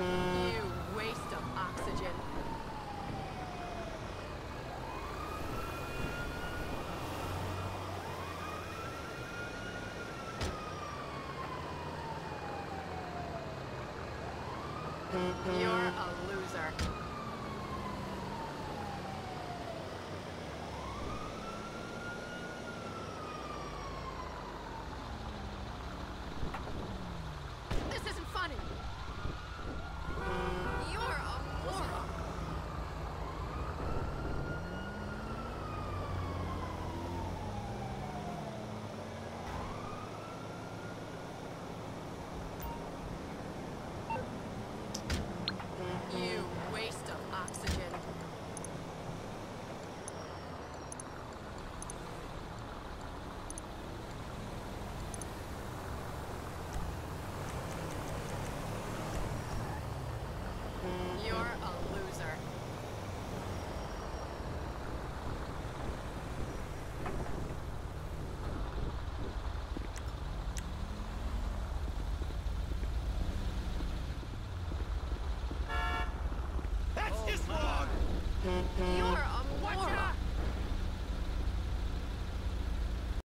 You waste of oxygen. You're a loser. This isn't funny. You're a moron. You're a moron.